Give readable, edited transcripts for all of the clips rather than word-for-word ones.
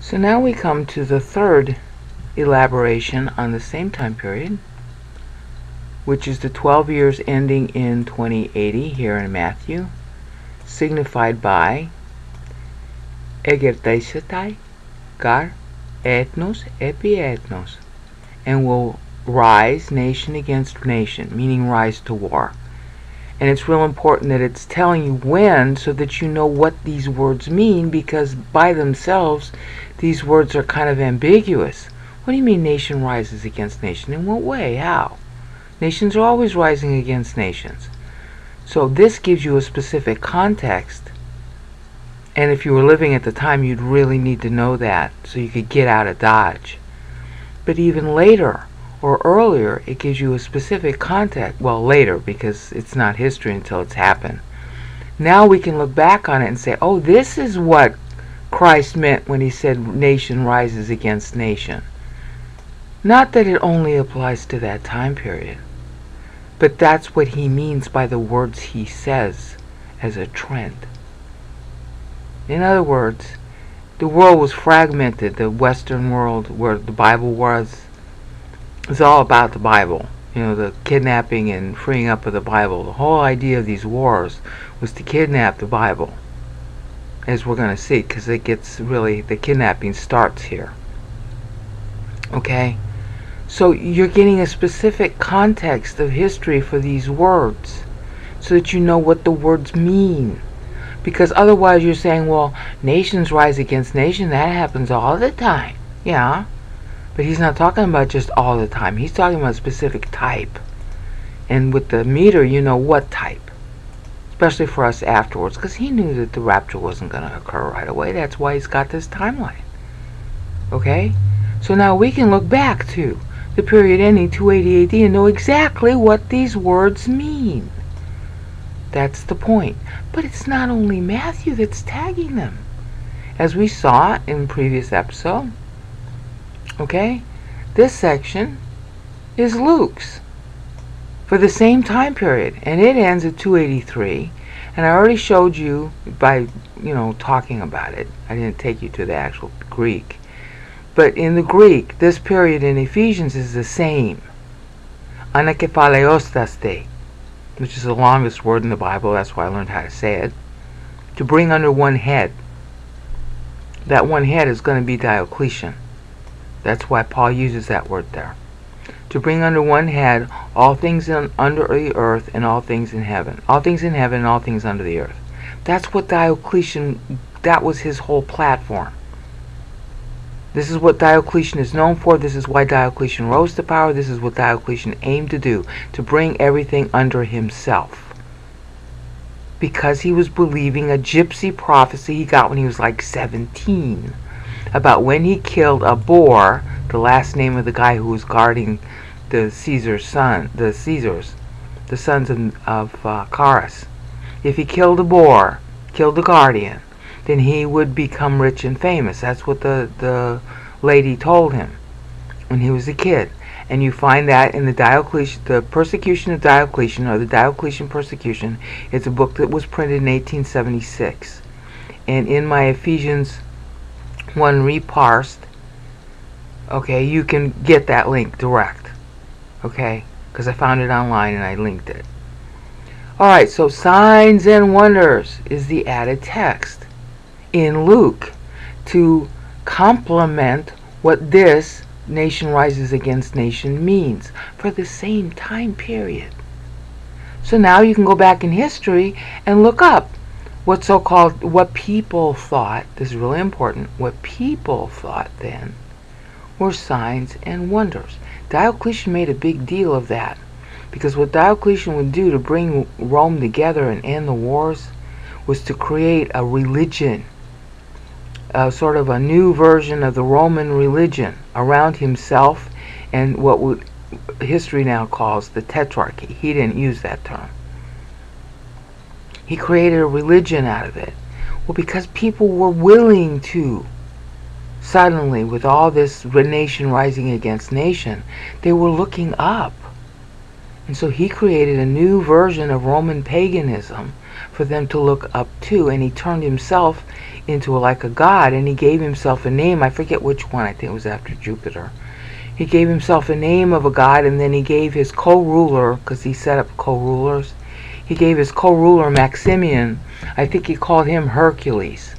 So now we come to the third elaboration on the same time period, which is the 12 years ending in 2080 here in Matthew, signified by Egertaicetai gar ethnos epietnos, and will rise nation against nation, meaning rise to war. And it's real important that it's telling you when, so that you know what these words mean, because by themselves these words are kind of ambiguous. What do you mean nation rises against nation? In what way? How? Nations are always rising against nations. So this gives you a specific context, and if you were living at the time, you'd really need to know that so you could get out of Dodge. But even later or earlier, it gives you a specific context. Well, later, because it's not history until it's happened. Now we can look back on it and say, oh, this is what Christ meant when he said nation rises against nation. Not that it only applies to that time period, but that's what he means by the words he says as a trend. In other words, the world was fragmented. The Western world, where the Bible was, it's all about the Bible, you know, the kidnapping and freeing up of the Bible. The whole idea of these wars was to kidnap the Bible, as we're going to see, because it gets really, the kidnapping starts here. Okay, so you're getting a specific context of history for these words, so that you know what the words mean. Because otherwise you're saying, well, nations rise against nation, that happens all the time. Yeah. But he's not talking about just all the time. He's talking about a specific type. And with the meter, you know what type. Especially for us afterwards, because he knew that the rapture wasn't going to occur right away. That's why he's got this timeline. Okay? So now we can look back to the period ending 280 AD and know exactly what these words mean. That's the point. But it's not only Matthew that's tagging them. As we saw in the previous episode, okay, this section is Luke's for the same time period, and it ends at 283. And I already showed you by, you know, talking about it. I didn't take you to the actual Greek, but in the Greek, this period in Ephesians is the same, anakephaleostaste, which is the longest word in the Bible. That's why I learned how to say it. To bring under one head. That one head is going to be Diocletian. That's why Paul uses that word there. To bring under one head all things under the earth and all things in heaven. All things in heaven and all things under the earth. That's what Diocletian, that was his whole platform. This is what Diocletian is known for. This is why Diocletian rose to power. This is what Diocletian aimed to do. To bring everything under himself. Because he was believing a gypsy prophecy he got when he was like 17. About when he killed a boar, the last name of the guy who was guarding the Caesar's son, the sons of Carus. If he killed a boar, killed the guardian, then he would become rich and famous. That's what the lady told him when he was a kid. And you find that in the Persecution of Diocletian, or the Diocletian Persecution. It's a book that was printed in 1876. And in my Ephesians 1 reparsed, okay, you can get that link direct, okay, because I found it online and I linked it. Alright, so signs and wonders is the added text in Luke to complement what this nation rises against nation means for the same time period. So now you can go back in history and look up what so-called, what people thought, this is really important, what people thought then were signs and wonders. Diocletian made a big deal of that, because what Diocletian would do to bring Rome together and end the wars was to create a religion, a sort of a new version of the Roman religion around himself and what history now calls the Tetrarchy. He didn't use that term. He created a religion out of it. Well, because people were willing to, suddenly, with all this nation rising against nation, they were looking up. And so he created a new version of Roman paganism for them to look up to. And he turned himself into like a god, and he gave himself a name. I forget which one. I think it was after Jupiter. He gave himself a name of a god, and then he gave his co-ruler, because he set up co-rulers, he gave his co-ruler Maximian, I think he called him Hercules.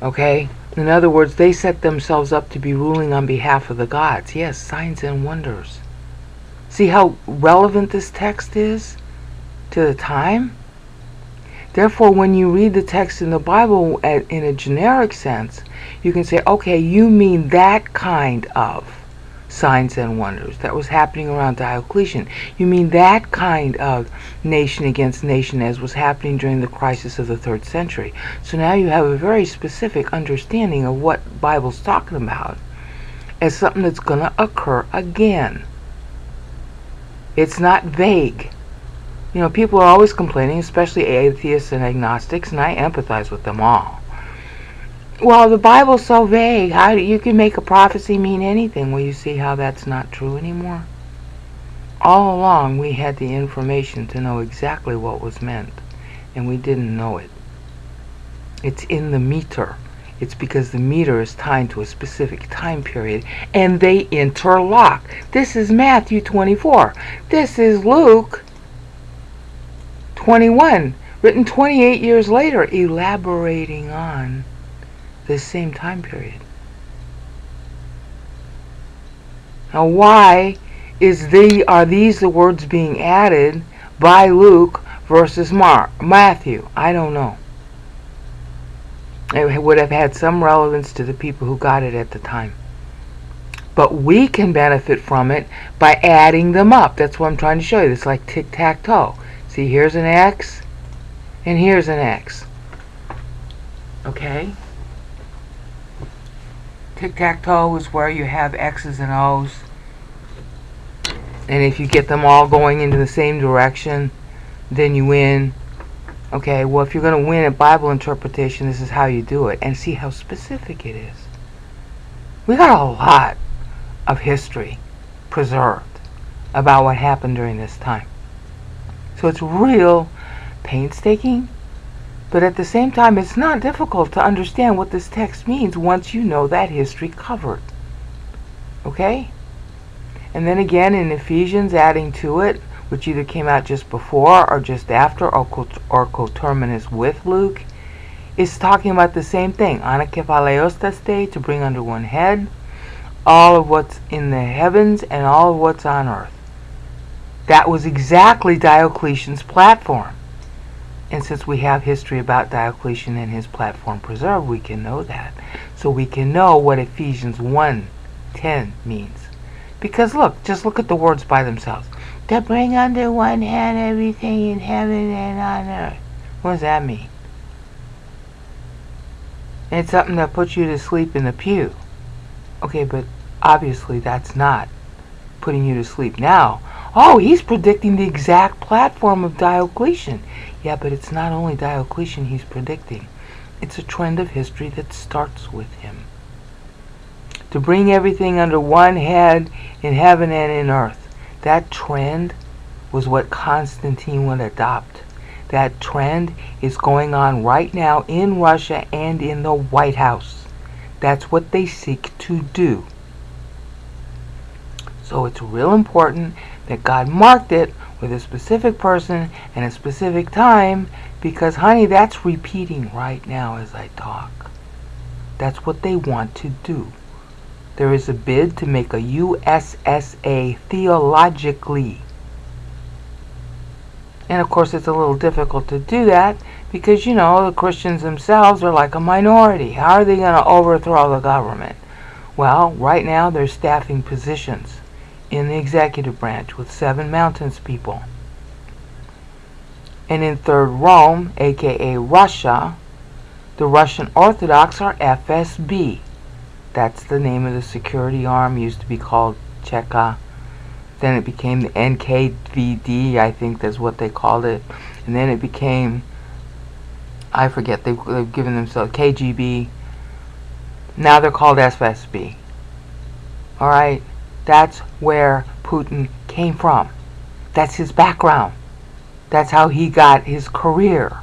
Okay? In other words, they set themselves up to be ruling on behalf of the gods. Yes, signs and wonders. See how relevant this text is to the time? Therefore, when you read the text in the Bible in a generic sense, you can say, okay, you mean that kind of signs and wonders that was happening around Diocletian. You mean that kind of nation against nation as was happening during the crisis of the 3rd century. So now you have a very specific understanding of what the Bible's talking about as something that's going to occur again. It's not vague. You know, people are always complaining, especially atheists and agnostics, and I empathize with them all. Well, the Bible's so vague. How you can make a prophecy mean anything? Well, you see how that's not true anymore? All along, we had the information to know exactly what was meant, and we didn't know it. It's in the meter. It's because the meter is timed to a specific time period, and they interlock. This is Matthew 24. This is Luke 21, written 28 years later, elaborating on this same time period. Now, why are these the words being added by Luke versus Matthew? I don't know. It would have had some relevance to the people who got it at the time. But we can benefit from it by adding them up. That's what I'm trying to show you. It's like tic-tac-toe. See, here's an X, and here's an X. Okay? Tic-tac-toe is where you have X's and O's. And if you get them all going into the same direction, then you win. Okay, well, if you're going to win at Bible interpretation, this is how you do it. And see how specific it is. We got a lot of history preserved about what happened during this time. So it's real painstaking, but at the same time it's not difficult to understand what this text means once you know that history covered. Okay? And then again in Ephesians, adding to it, which either came out just before or just after or coterminous with Luke, is talking about the same thing. Anakephaleostaste, to bring under one head all of what's in the heavens and all of what's on earth. That was exactly Diocletian's platform. And since we have history about Diocletian and his platform preserved, we can know that. So we can know what Ephesians 1:10 means. Because look, just look at the words by themselves. To bring under one hand everything in heaven and on earth. What does that mean? It's something that puts you to sleep in the pew. Okay, but obviously that's not putting you to sleep now. Oh, he's predicting the exact platform of Diocletian. Yeah, but it's not only Diocletian he's predicting. It's a trend of history that starts with him. To bring everything under one head in heaven and in earth. That trend was what Constantine would adopt. That trend is going on right now in Russia and in the White House. That's what they seek to do. So it's real important that God marked it with a specific person and a specific time, because, honey, that's repeating right now as I talk. That's what they want to do. There is a bid to make a USSA theologically. And, of course, it's a little difficult to do that because, you know, the Christians themselves are like a minority. How are they going to overthrow the government? Well, right now they're staffing positions in the executive branch with 7 mountains people, and in Third Rome, aka Russia, the Russian Orthodox are FSB. That's the name of the security arm. It used to be called Cheka, then it became the NKVD, I think that's what they called it, and then it became, I forget, they've given themselves KGB. Now they're called FSB. Alright? That's where Putin came from. That's his background. That's how he got his career,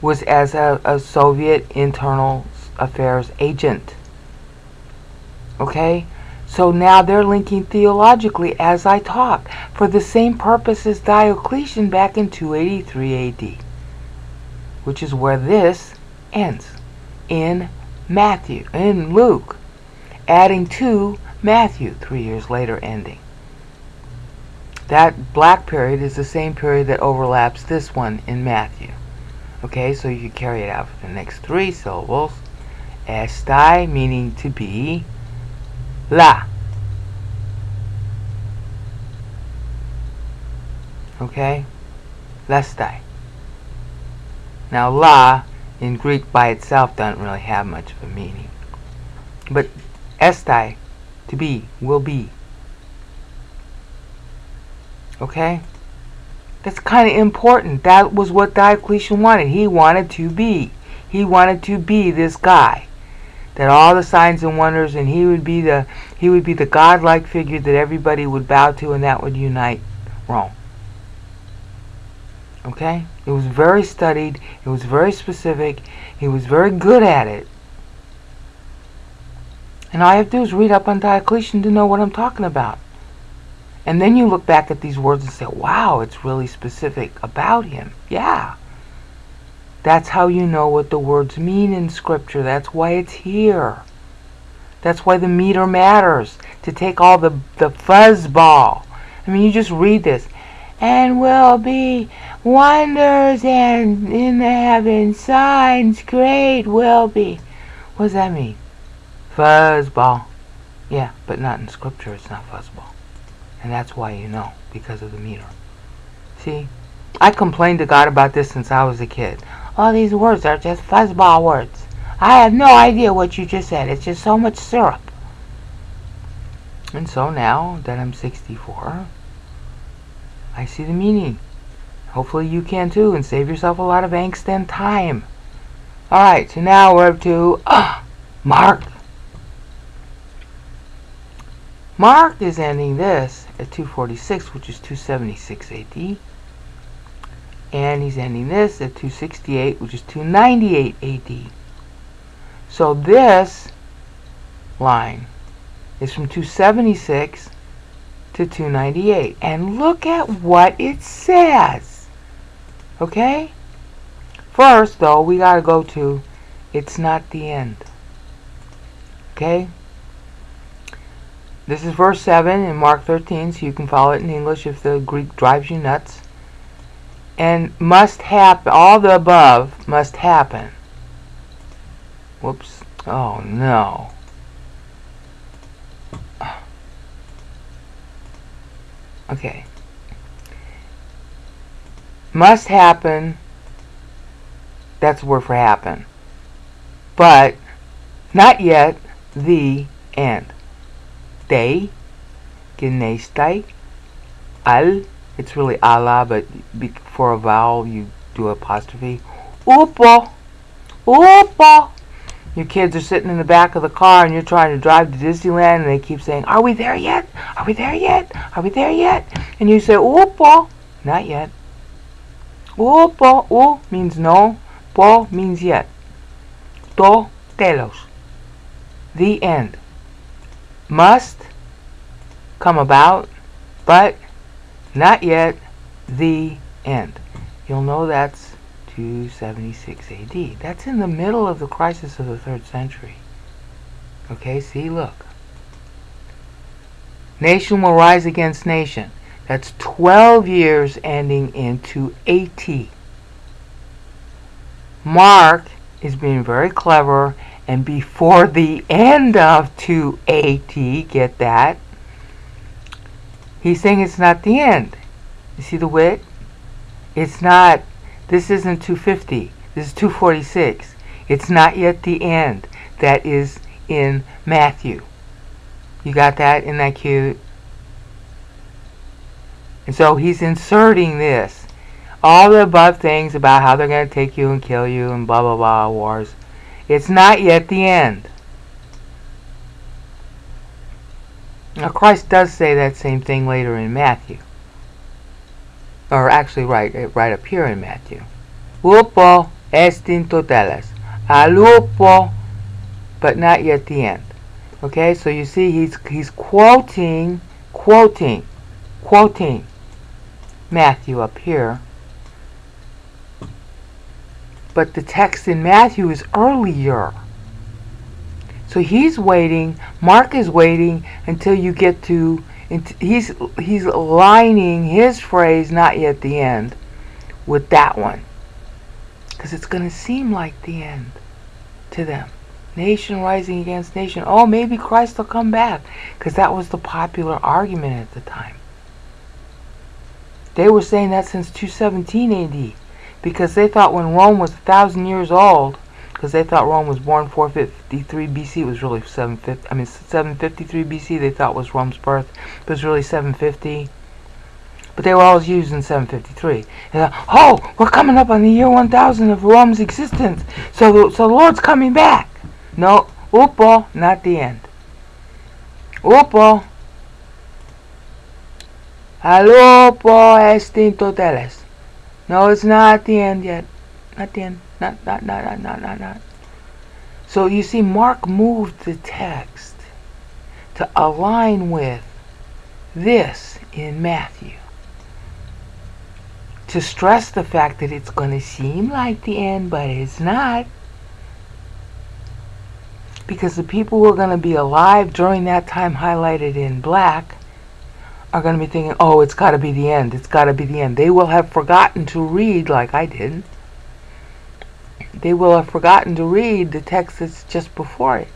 was as a Soviet internal affairs agent. Okay? So now they're linking theologically as I talk, for the same purpose as Diocletian back in 283 AD, which is where this ends, in Matthew, in Luke, adding to Matthew 3 years later ending. That black period is the same period that overlaps this one in Matthew. Okay, so you carry it out for the next three syllables. Estai, meaning to be. La. Okay? Lestai. Now, la, in Greek by itself, doesn't really have much of a meaning. But estai, to be, will be. Okay? That's kind of important. That was what Diocletian wanted. He wanted to be. He wanted to be this guy that all the signs and wonders, and he would be the godlike figure that everybody would bow to, and that would unite Rome. Okay? It was very studied. It was very specific. He was very good at it. And all I have to do is read up on Diocletian to know what I'm talking about. And then you look back at these words and say, wow, it's really specific about him. Yeah. That's how you know what the words mean in Scripture. That's why it's here. That's why the meter matters. To take all the fuzzball. I mean, you just read this. And will be wonders and in the heaven signs great will be. What does that mean? Fuzzball. Yeah, but not in Scripture. It's not fuzzball. And that's why you know, because of the meter. See? I complained to God about this since I was a kid. All these words are just fuzzball words. I have no idea what you just said. It's just so much syrup. And so now that I'm 64, I see the meaning. Hopefully you can too, and save yourself a lot of angst and time. Alright, so now we're up to Mark. Mark is ending this at 246, which is 276 AD. And he's ending this at 268, which is 298 AD. So this line is from 276 to 298. And look at what it says. Okay? First, though, we got to go to it's not the end. Okay? This is verse 7 in Mark 13, so you can follow it in English if the Greek drives you nuts. And must happen, all the above must happen. Whoops. Oh no. Okay. Must happen. That's the word for happen. But not yet the end. Dei, genestai, al, it's really Allah, but for a vowel you do apostrophe. Upo, upo. Your kids are sitting in the back of the car and you're trying to drive to Disneyland and they keep saying, are we there yet? Are we there yet? Are we there yet? And you say, upo, not yet. Upo, u means no, po means yet. To telos, the end. Must come about, but not yet the end. You'll know that's 276 AD. That's in the middle of the crisis of the 3rd century. Okay, see, look. Nation will rise against nation. That's 12 years ending in 280. Mark is being very clever. And before the end of 280, get that, he's saying it's not the end. You see the wit? It's not, this isn't 250, this is 246. It's not yet the end. That is in Matthew. You got that? Isn't that cute? And so he's inserting this. All the above things about how they're going to take you and kill you and blah, blah, blah, wars. It's not yet the end. Now Christ does say that same thing later in Matthew. or actually right up here in Matthew. Upo est in totalis, al upo, but not yet the end. Okay, so you see he's quoting Matthew up here. But the text in Matthew is earlier. So he's waiting, Mark is waiting until you get to, he's aligning his phrase, not yet the end, with that one. Because it's going to seem like the end to them. Nation rising against nation. Oh, maybe Christ will come back. Because that was the popular argument at the time. They were saying that since 217 AD. Because they thought when Rome was 1,000 years old, because they thought Rome was born 453 BC, it was really 753 BC, they thought was Rome's birth, but it was really 750. But they were always used in 753. And, oh, we're coming up on the year 1000 of Rome's existence, so the Lord's coming back. No, upo, not the end. Upo, alupo est in totalis. No, it's not the end yet. Not the end. Not. So you see, Mark moved the text to align with this in Matthew. To stress the fact that it's going to seem like the end, but it's not. Because the people who are going to be alive during that time highlighted in black are going to be thinking, oh, it's got to be the end. It's got to be the end. They will have forgotten to read, like I did. They will have forgotten to read the text that's just before it.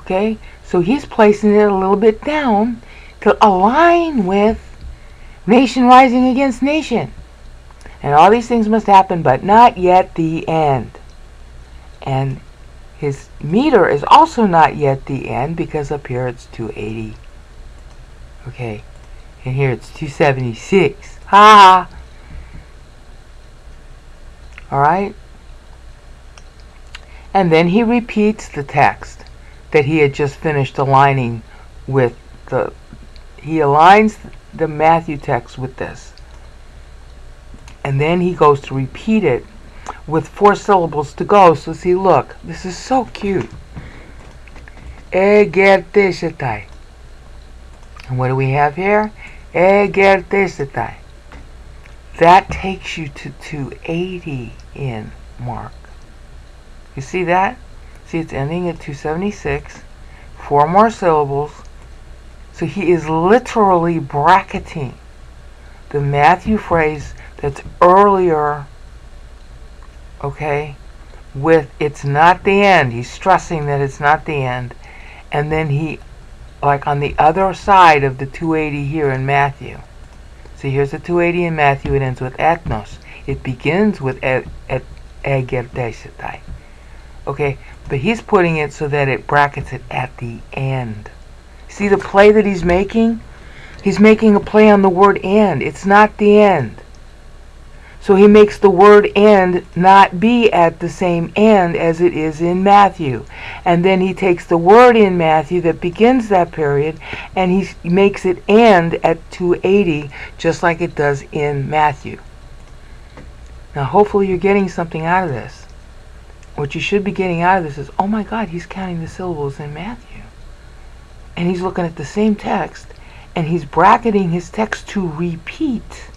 Okay? So he's placing it a little bit down to align with nation rising against nation. And all these things must happen, but not yet the end. And his meter is also not yet the end, because up here it's 280. Okay, and here it's 276. Ha! Alright? And then he repeats the text that he had just finished aligning with the... He aligns the Matthew text with this. And then he goes to repeat it with 4 syllables to go. So see, look, this is so cute. Egertaicetai. And what do we have here? Egertaicetai. That takes you to 280 in Mark. You see that? See, it's ending at 276. 4 more syllables. So he is literally bracketing the Matthew phrase that's earlier, okay, with it's not the end. He's stressing that it's not the end. And then he, like on the other side of the 280 here in Matthew. See, here's the 280 in Matthew. It ends with ethnos. It begins with egertaicetai. Okay, but he's putting it so that it brackets it at the end. See the play that he's making? He's making a play on the word end. It's not the end. So he makes the word end not be at the same end as it is in Matthew. And then he takes the word in Matthew that begins that period and he makes it end at 280 just like it does in Matthew. Now hopefully you're getting something out of this. What you should be getting out of this is, oh my God, he's counting the syllables in Matthew. And he's looking at the same text and he's bracketing his text to repeat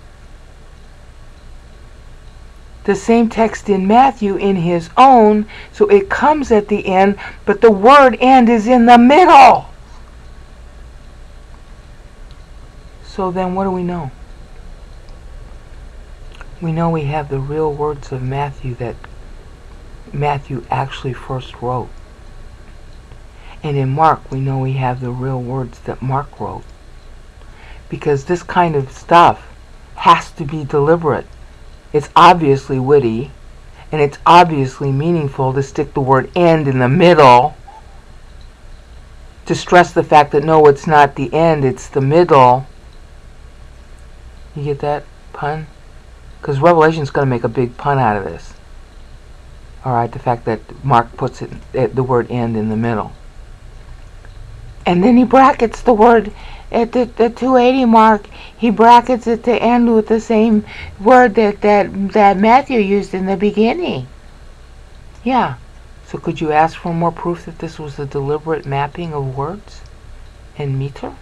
the same text in Matthew in his own, so it comes at the end, but the word end is in the middle. So then what do we know? We know we have the real words of Matthew that Matthew actually first wrote. And in Mark, we know we have the real words that Mark wrote. Because this kind of stuff has to be deliberate. It's obviously witty, and it's obviously meaningful to stick the word end in the middle to stress the fact that no, it's not the end, it's the middle. You get that pun? Because Revelation's going to make a big pun out of this. Alright, the fact that Mark puts it, the word end in the middle. And then he brackets the word at the 280 mark, he brackets it to end with the same word that Matthew used in the beginning. Yeah. So could you ask for more proof that this was a deliberate mapping of words and meter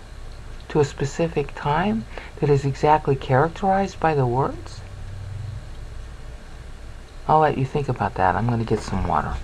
to a specific time that is exactly characterized by the words? I'll let you think about that. I'm going to get some water.